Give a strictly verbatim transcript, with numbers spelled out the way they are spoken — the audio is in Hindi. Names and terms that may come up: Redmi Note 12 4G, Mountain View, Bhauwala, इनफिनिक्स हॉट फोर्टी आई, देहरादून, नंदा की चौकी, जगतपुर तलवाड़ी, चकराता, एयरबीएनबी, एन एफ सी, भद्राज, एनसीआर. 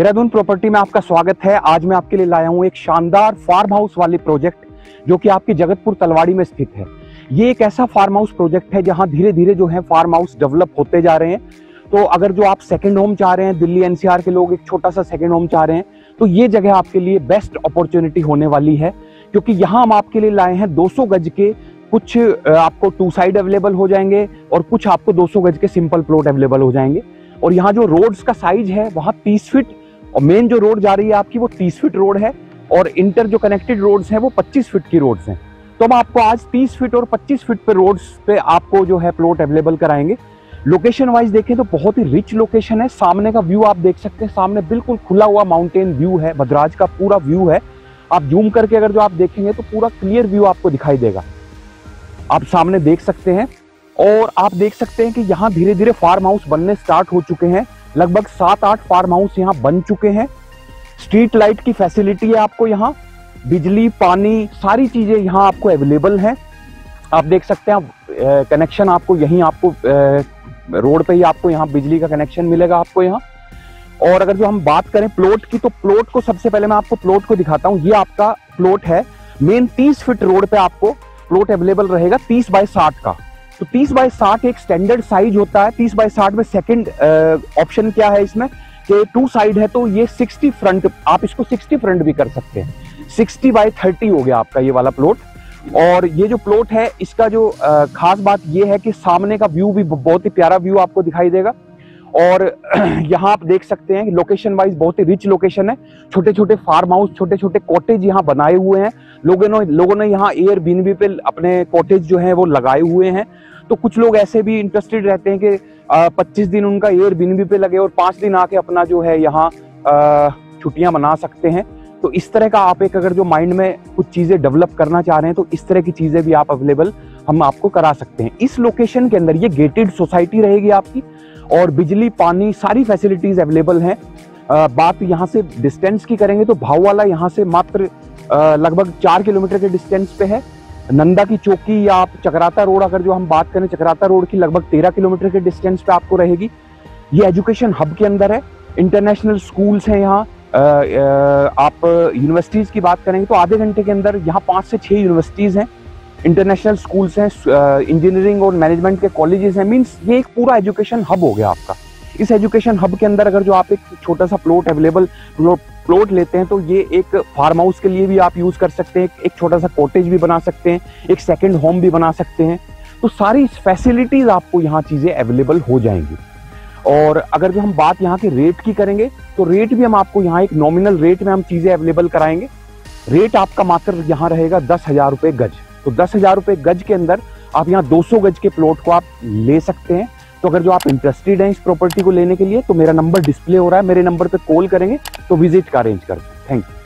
देहरादून प्रॉपर्टी में आपका स्वागत है। आज मैं आपके लिए लाया हूँ एक शानदार फार्म हाउस वाले प्रोजेक्ट जो कि आपके जगतपुर तलवाड़ी में स्थित है। ये एक ऐसा फार्म हाउस प्रोजेक्ट है जहाँ धीरे धीरे जो है फार्म हाउस डेवलप होते जा रहे हैं। तो अगर जो आप सेकेंड होम चाह रहे हैं, दिल्ली एनसीआर के लोग एक छोटा सा सेकेंड होम चाह रहे हैं, तो ये जगह आपके लिए बेस्ट अपॉर्चुनिटी होने वाली है, क्योंकि यहाँ हम आपके लिए लाए हैं दो सौ गज के कुछ आपको टू साइड अवेलेबल हो जाएंगे और कुछ आपको दो सौ गज के सिंपल प्लॉट अवेलेबल हो जाएंगे। और यहाँ जो रोड्स का साइज है वहाँ तीस फीट और मेन जो रोड जा रही है आपकी वो तीस फीट रोड है और इंटर जो कनेक्टेड रोड्स हैं वो पच्चीस फीट की रोड्स हैं। तो हम आपको आज तीस फीट और पच्चीस फीट पे रोड्स पे आपको जो है प्लॉट अवेलेबल कराएंगे। लोकेशन वाइज देखें तो बहुत ही रिच लोकेशन है। सामने का व्यू आप देख सकते हैं, सामने बिल्कुल खुला हुआ माउंटेन व्यू है, भद्राज का पूरा व्यू है। आप जूम करके अगर जो आप देखेंगे तो पूरा क्लियर व्यू आपको दिखाई देगा, आप सामने देख सकते हैं। और आप देख सकते हैं कि यहाँ धीरे धीरे फार्म हाउस बनने स्टार्ट हो चुके हैं, लगभग सात आठ फार्म हाउस यहाँ बन चुके हैं। स्ट्रीट लाइट की फैसिलिटी है आपको यहाँ, बिजली पानी सारी चीज़ें यहाँ आपको अवेलेबल हैं। आप देख सकते हैं कनेक्शन आपको यहीं आपको रोड पे ही आपको यहाँ बिजली का कनेक्शन मिलेगा आपको यहाँ। और अगर जो हम बात करें प्लॉट की, तो प्लॉट को सबसे पहले मैं आपको प्लॉट को दिखाता हूँ। ये आपका प्लॉट है, मेन तीस फिट रोड पर आपको प्लॉट अवेलेबल रहेगा तीस बाई साठ का। तो तीस बाई साठ एक स्टैंडर्ड साइज होता है। तीस बाई साठ में सेकंड ऑप्शन क्या है इसमें कि टू साइड है, तो ये साठ फ्रंट, आप इसको साठ फ्रंट भी कर सकते हैं। साठ बाई तीस हो गया आपका ये वाला प्लॉट। और ये जो प्लॉट है इसका जो आ, खास बात ये है कि सामने का व्यू भी बहुत ही प्यारा व्यू आपको दिखाई देगा। और यहाँ आप देख सकते हैं लोकेशन वाइज बहुत ही रिच लोकेशन है। छोटे छोटे फार्म हाउस, छोटे छोटे कॉटेज यहाँ बनाए हुए हैं लोगों ने लोगों ने यहाँ एयरबीएनबी पे अपने कॉटेज जो हैं वो लगाए हुए हैं। तो कुछ लोग ऐसे भी इंटरेस्टेड रहते हैं कि पच्चीस दिन उनका एयरबीएनबी पे लगे और पाँच दिन आके अपना जो है यहाँ छुट्टियाँ मना सकते हैं। तो इस तरह का आप एक अगर जो माइंड में कुछ चीज़ें डेवलप करना चाह रहे हैं तो इस तरह की चीज़ें भी आप अवेलेबल हम आपको करा सकते हैं इस लोकेशन के अंदर। ये गेटेड सोसाइटी रहेगी आपकी और बिजली पानी सारी फैसिलिटीज़ अवेलेबल हैं। बात यहाँ से डिस्टेंस की करेंगे तो भाववाला यहाँ से मात्र लगभग चार किलोमीटर के डिस्टेंस पे है। नंदा की चौकी या आप चकराता रोड अगर जो हम बात करें, चकराता रोड की लगभग तेरह किलोमीटर के डिस्टेंस पे आपको रहेगी। ये एजुकेशन हब के अंदर है, इंटरनेशनल स्कूल्स हैं यहाँ। आप यूनिवर्सिटीज़ की बात करेंगे तो आधे घंटे के अंदर यहाँ पाँच से छः यूनिवर्सिटीज़ हैं, इंटरनेशनल स्कूल्स हैं, इंजीनियरिंग और मैनेजमेंट के कॉलेजेस हैं। मीन्स ये एक पूरा एजुकेशन हब हो गया आपका। इस एजुकेशन हब के अंदर अगर जो आप एक छोटा सा प्लॉट अवेलेबल प्लॉट लेते हैं तो ये एक फार्म हाउस के लिए भी आप यूज़ कर सकते हैं, एक छोटा सा कॉटेज भी बना सकते हैं, एक सेकंड होम भी बना सकते हैं। तो सारी फैसिलिटीज़ आपको यहाँ चीज़ें अवेलेबल हो जाएंगी। और अगर जो हम बात यहाँ के रेट की करेंगे तो रेट भी हम आपको यहाँ एक नॉमिनल रेट में हम चीज़ें अवेलेबल कराएंगे। रेट आपका मात्र यहाँ रहेगा दस हज़ार रुपये गज। तो दस हज़ार रुपये गज के अंदर आप यहाँ दो सौ गज के प्लॉट को आप ले सकते हैं। तो अगर जो आप इंटरेस्टेड हैं इस प्रॉपर्टी को लेने के लिए तो मेरा नंबर डिस्प्ले हो रहा है, मेरे नंबर पे कॉल करेंगे तो विजिट का अरेंज कर दें। Thank you.